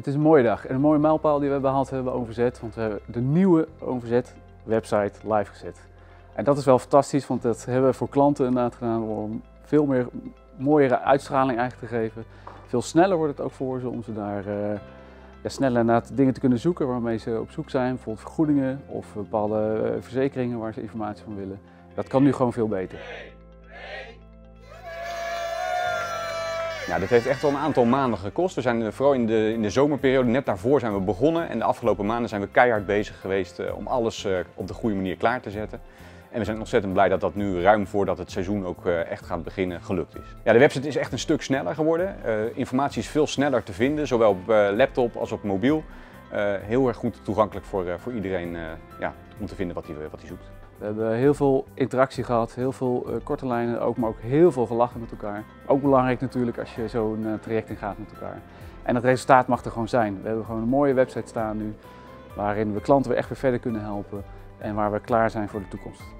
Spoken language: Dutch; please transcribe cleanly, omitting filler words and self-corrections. Het is een mooie dag en een mooie mijlpaal die we behaald hebben bij OVZ, want we hebben de nieuwe OVZ-website live gezet. En dat is wel fantastisch, want dat hebben we voor klanten inderdaad gedaan om veel meer mooiere uitstraling eigenlijk te geven. Veel sneller wordt het ook voor ze om ze daar sneller naar dingen te kunnen zoeken waarmee ze op zoek zijn. Bijvoorbeeld vergoedingen of bepaalde verzekeringen waar ze informatie van willen. Dat kan nu gewoon veel beter. Ja, dit heeft echt al een aantal maanden gekost. We zijn vooral in de zomerperiode, net daarvoor zijn we begonnen. En de afgelopen maanden zijn we keihard bezig geweest om alles op de goede manier klaar te zetten. En we zijn ontzettend blij dat dat nu ruim voordat het seizoen ook echt gaat beginnen gelukt is. Ja, de website is echt een stuk sneller geworden. Informatie is veel sneller te vinden, zowel op laptop als op mobiel. Heel erg goed toegankelijk voor iedereen om te vinden wat hij zoekt. We hebben heel veel interactie gehad, heel veel korte lijnen, ook, maar ook heel veel gelachen met elkaar. Ook belangrijk natuurlijk als je zo'n traject in gaat met elkaar. En het resultaat mag er gewoon zijn. We hebben gewoon een mooie website staan nu, waarin we klanten echt weer verder kunnen helpen en waar we klaar zijn voor de toekomst.